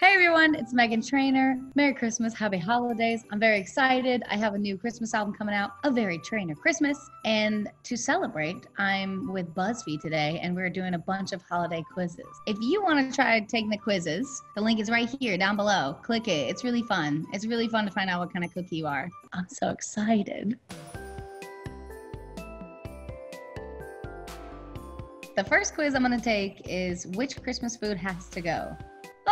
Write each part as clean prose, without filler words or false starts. Hey everyone, it's Meghan Trainor. Merry Christmas, happy holidays. I'm very excited. I have a new Christmas album coming out, A Very Trainor Christmas. And to celebrate, I'm with BuzzFeed today and we're doing a bunch of holiday quizzes. If you want to try taking the quizzes, the link is right here down below. Click it, it's really fun. It's really fun to find out what kind of cookie you are. I'm so excited. The first quiz I'm gonna take is which Christmas food has to go?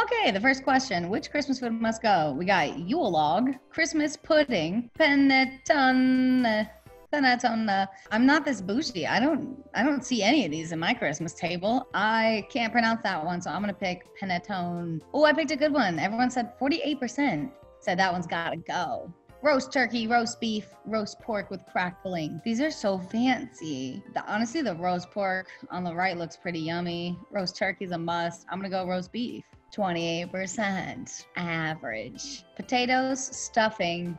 Okay, the first question, which Christmas food must go? We got Yule log, Christmas pudding, panettone. I'm not this bougie. I don't see any of these in my Christmas table. I can't pronounce that one, so I'm gonna pick panettone. Oh, I picked a good one. Everyone said 48% said that one's gotta go. Roast turkey, roast beef, roast pork with crackling. These are so fancy. Honestly, the roast pork on the right looks pretty yummy. Roast turkey's a must. I'm gonna go roast beef. 28% average. Potatoes, stuffing,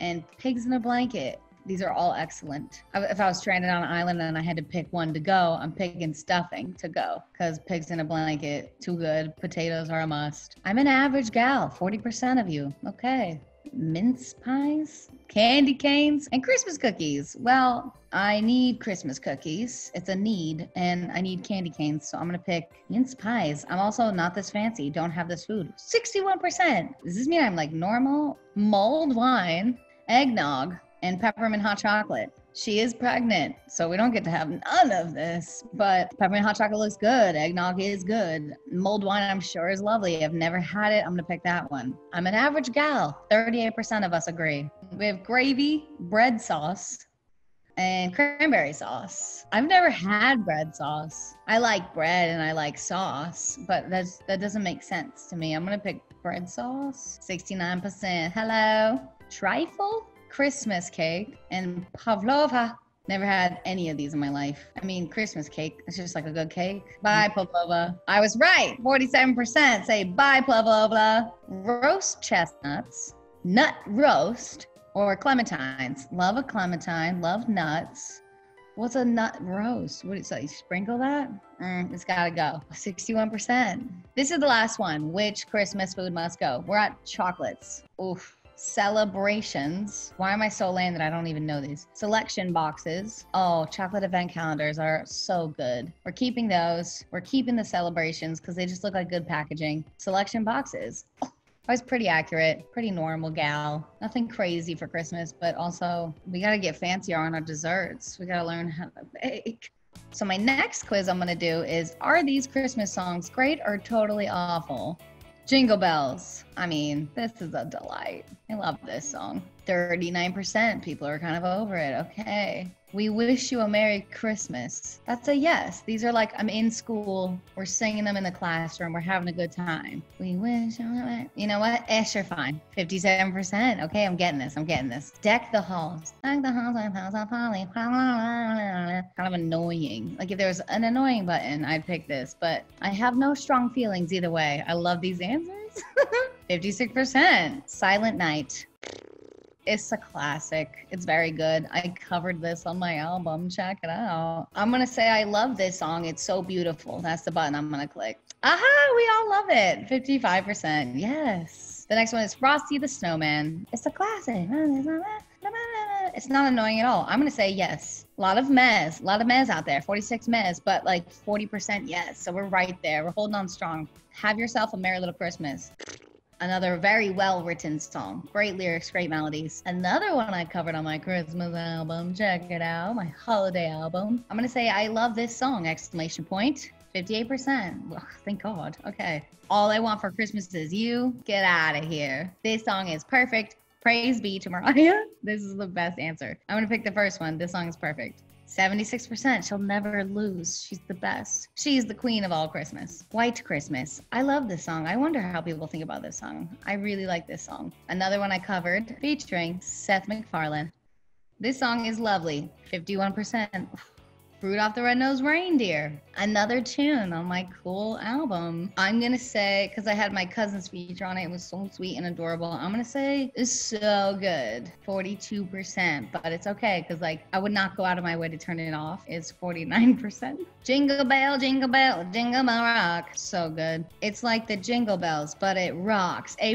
and pigs in a blanket. These are all excellent. If I was stranded on an island and I had to pick one to go, I'm picking stuffing to go because pigs in a blanket, too good. Potatoes are a must. I'm an average gal, 40% of you. Okay. Mince pies, candy canes, and Christmas cookies. Well, I need Christmas cookies. It's a need, and I need candy canes, so I'm gonna pick mince pies. I'm also not this fancy, don't have this food. 61%. Does this mean I'm like normal? Mulled wine, eggnog, and peppermint hot chocolate. She is pregnant, so we don't get to have none of this, but peppermint hot chocolate looks good. Eggnog is good. Mulled wine, I'm sure, is lovely. I've never had it. I'm gonna pick that one. I'm an average gal. 38% of us agree. We have gravy, bread sauce, and cranberry sauce. I've never had bread sauce. I like bread and I like sauce, but that doesn't make sense to me. I'm gonna pick bread sauce. 69%. Hello. Trifle? Christmas cake and pavlova. Never had any of these in my life. I mean, Christmas cake, it's just like a good cake. Bye, pavlova. I was right. 47% say bye, pavlova. Roast chestnuts, nut roast, or clementines. Love a clementine, love nuts. What's a nut roast? What is that? You sprinkle that? It's gotta go. 61%. This is the last one. Which Christmas food must go? We're at chocolates. Oof. Celebrations. Why am I so lame that I don't even know these? Selection boxes. Oh, chocolate event calendars are so good. We're keeping those. We're keeping the celebrations because they just look like good packaging. Selection boxes. Oh, I was pretty accurate, pretty normal gal. Nothing crazy for Christmas, but also we gotta get fancier on our desserts. We gotta learn how to bake. So my next quiz I'm gonna do is, are these Christmas songs great or totally awful? Jingle Bells. I mean, this is a delight. I love this song. 39% people are kind of over it. Okay. We Wish You a Merry Christmas. That's a yes. These are like, I'm in school. We're singing them in the classroom. We're having a good time. We wish, you know what? Eh, sure, fine. 57%. Okay, I'm getting this. I'm getting this. Deck the halls. Deck the halls on House of Holly. Kind of annoying. Like if there was an annoying button, I'd pick this, but I have no strong feelings either way. I love these answers. 56%. Silent Night. It's a classic. It's very good. I covered this on my album. Check it out. I'm going to say I love this song. It's so beautiful. That's the button I'm going to click. Aha, we all love it. 55%. Yes. The next one is Frosty the Snowman. It's a classic. It's not annoying at all. I'm going to say yes. A lot of mez out there. 46 mez, but like 40% yes. So we're right there. We're holding on strong. Have yourself a Merry Little Christmas. Another very well-written song. Great lyrics, great melodies. Another one I covered on my Christmas album. Check it out, my holiday album. I'm gonna say I love this song, exclamation point. 58%. Ugh, thank God. Okay. All I Want for Christmas Is You. Get out of here. This song is perfect. Praise be to Mariah. This is the best answer. I'm gonna pick the first one. This song is perfect. 76%. She'll never lose. She's the best. She's the queen of all Christmas. White Christmas. I love this song. I wonder how people think about this song. I really like this song. Another one I covered featuring Seth MacFarlane. This song is lovely. 51%. Rudolph the Red-Nosed Reindeer, another tune on my cool album. I'm gonna say, because I had my cousin's feature on it, it was so sweet and adorable. I'm gonna say it's so good, 42%, but it's okay, because like I would not go out of my way to turn it off. It's 49%. Jingle Bell, Jingle Bell, Jingle Bell Rock, so good. It's like the Jingle Bells, but it rocks, A++.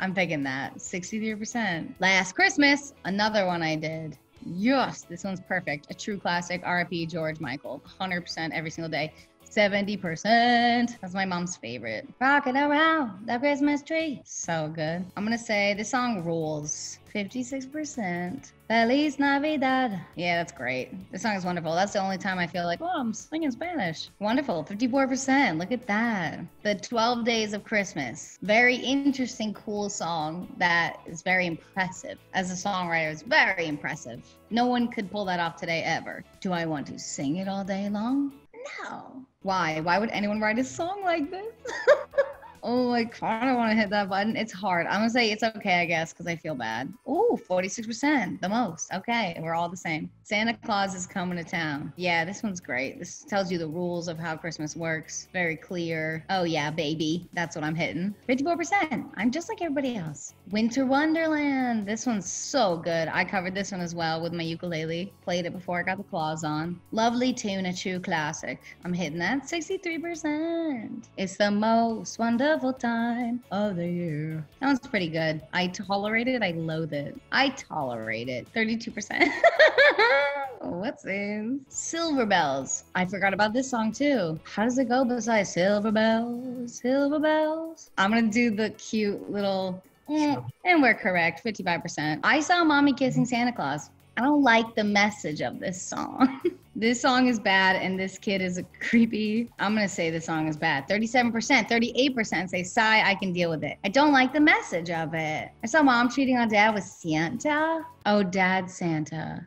I'm picking that, 63%. Last Christmas, another one I did. Yes, this one's perfect. A true classic, RIP George Michael. 100% every single day. 70%. That's my mom's favorite. Rockin' around the Christmas tree. So good. I'm gonna say this song rules. 56%. Feliz Navidad. Yeah, that's great. This song is wonderful. That's the only time I feel like, oh, I'm singing Spanish. Wonderful. 54%. Look at that. The 12 Days of Christmas. Very interesting, cool song that is very impressive. As a songwriter, it's very impressive. No one could pull that off today ever. Do I want to sing it all day long? No. Why? Why would anyone write a song like this? Oh, like, I don't want to hit that button. It's hard. I'm going to say it's okay, I guess, because I feel bad. Ooh, 46%, the most. Okay, we're all the same. Santa Claus is Coming to Town. Yeah, this one's great. This tells you the rules of how Christmas works. Very clear. Oh, yeah, baby. That's what I'm hitting. 54%. I'm just like everybody else. Winter Wonderland. This one's so good. I covered this one as well with my ukulele. Played it before I got the claws on. Lovely tune, a true classic. I'm hitting that 63%. It's the most wonderful time of the year. That one's pretty good. I tolerate it. I loathe it. I tolerate it. 32%. What's in? Silver Bells. I forgot about this song too. How does it go besides Silver Bells, Silver Bells? I'm gonna do the cute little, and we're correct, 55%. I saw Mommy Kissing Santa Claus. I don't like the message of this song. This song is bad and this kid is a creepy. I'm gonna say this song is bad. 37%, 38% say, sigh, I can deal with it. I don't like the message of it. I saw Mom cheating on Dad with Santa. Oh, Dad, Santa.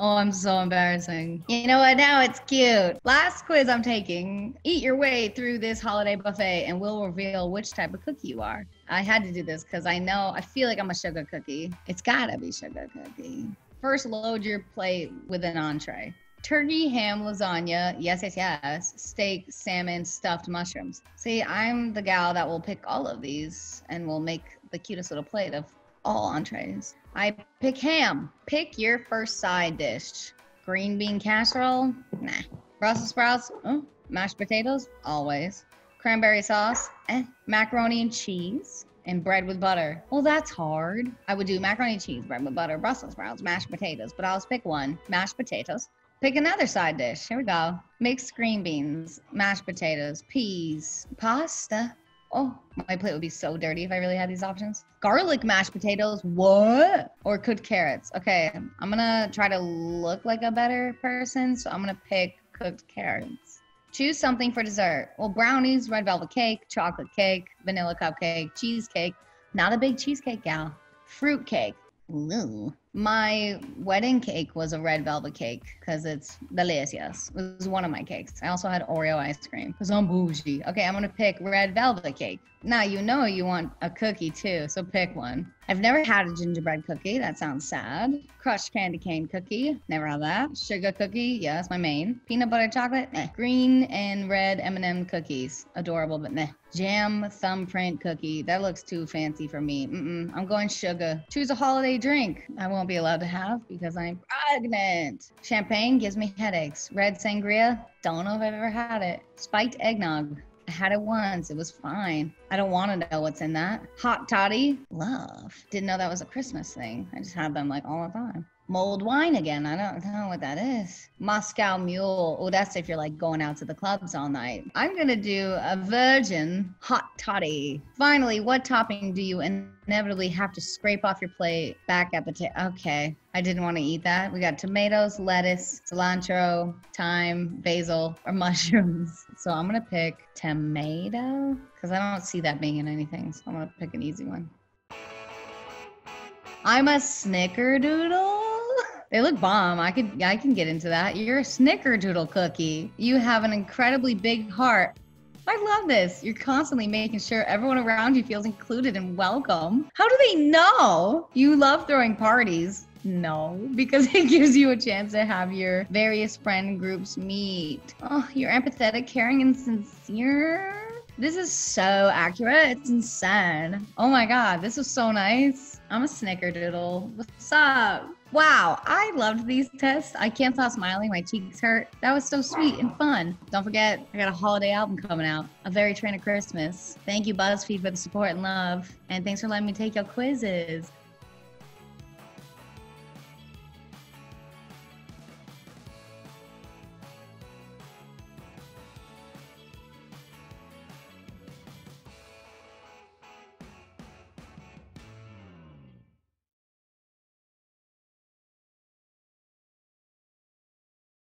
Oh, I'm so embarrassing. You know what, now it's cute. Last quiz I'm taking. Eat your way through this holiday buffet and we'll reveal which type of cookie you are. I had to do this because I feel like I'm a sugar cookie. It's gotta be sugar cookie. First, load your plate with an entree. Turkey, ham, lasagna, yes, yes, yes. Steak, salmon, stuffed mushrooms. See, I'm the gal that will pick all of these and will make the cutest little plate of all entrees. I pick ham. Pick your first side dish. Green bean casserole? Nah. Brussels sprouts? Oh. Mashed potatoes? Always. Cranberry sauce? Eh. Macaroni and cheese? And bread with butter. Well, that's hard. I would do macaroni and cheese, bread with butter, Brussels sprouts, mashed potatoes, but I'll just pick one. Mashed potatoes. Pick another side dish. Here we go. Mixed green beans, mashed potatoes, peas, pasta. Oh, my plate would be so dirty if I really had these options. Garlic mashed potatoes, what? Or cooked carrots. Okay, I'm gonna try to look like a better person, so I'm gonna pick cooked carrots. Choose something for dessert. Well, brownies, red velvet cake, chocolate cake, vanilla cupcake, cheesecake. Not a big cheesecake gal. Fruit cake. Ooh. My wedding cake was a red velvet cake because it's delicious. It was one of my cakes. I also had Oreo ice cream because I'm bougie. Okay, I'm gonna pick red velvet cake. Now you know you want a cookie too, so pick one. I've never had a gingerbread cookie. That sounds sad. Crushed candy cane cookie. Never had that. Sugar cookie. Yes, my main. Peanut butter chocolate. Nah. Green and red M&M cookies. Adorable, but nah. Jam thumbprint cookie. That looks too fancy for me. Mm-mm. I'm going sugar. Choose a holiday drink. I won't be allowed to have because I'm pregnant. Champagne gives me headaches. Red sangria. Don't know if I've ever had it. Spiked eggnog. I had it once. It was fine. I don't want to know what's in that. Hot toddy. Love. Didn't know that was a Christmas thing. I just had them like all the time. Mulled wine again. I don't know what that is. Moscow mule. Oh, that's if you're like going out to the clubs all night. I'm going to do a virgin hot toddy. Finally, what topping do you inevitably have to scrape off your plate back at the table? Okay. I didn't want to eat that. We got tomatoes, lettuce, cilantro, thyme, basil, or mushrooms. So I'm going to pick tomato because I don't see that being in anything. So I'm going to pick an easy one. I'm a snickerdoodle. They look bomb. I can get into that. You're a snickerdoodle cookie. You have an incredibly big heart. I love this. You're constantly making sure everyone around you feels included and welcome. How do they know? You love throwing parties. No, because it gives you a chance to have your various friend groups meet. Oh, you're empathetic, caring, and sincere. This is so accurate. It's insane. Oh my God, this was so nice. I'm a snickerdoodle. What's up? Wow, I loved these tests. I can't stop smiling, my cheeks hurt. That was so sweet and fun. Don't forget, I got a holiday album coming out, A Very Trainor Christmas. Thank you, BuzzFeed, for the support and love. And thanks for letting me take your quizzes.